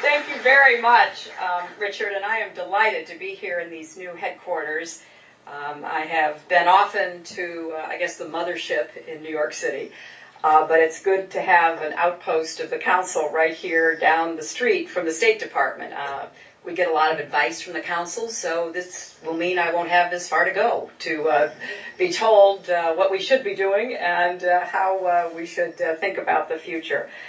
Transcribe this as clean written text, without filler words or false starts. Thank you very much, Richard, and I am delighted to be here in these new headquarters. I have been often to, I guess, the mothership in New York City, but it's good to have an outpost of the Council right here down the street from the State Department. We get a lot of advice from the Council, so this will mean I won't have this far to go to be told what we should be doing and how we should think about the future.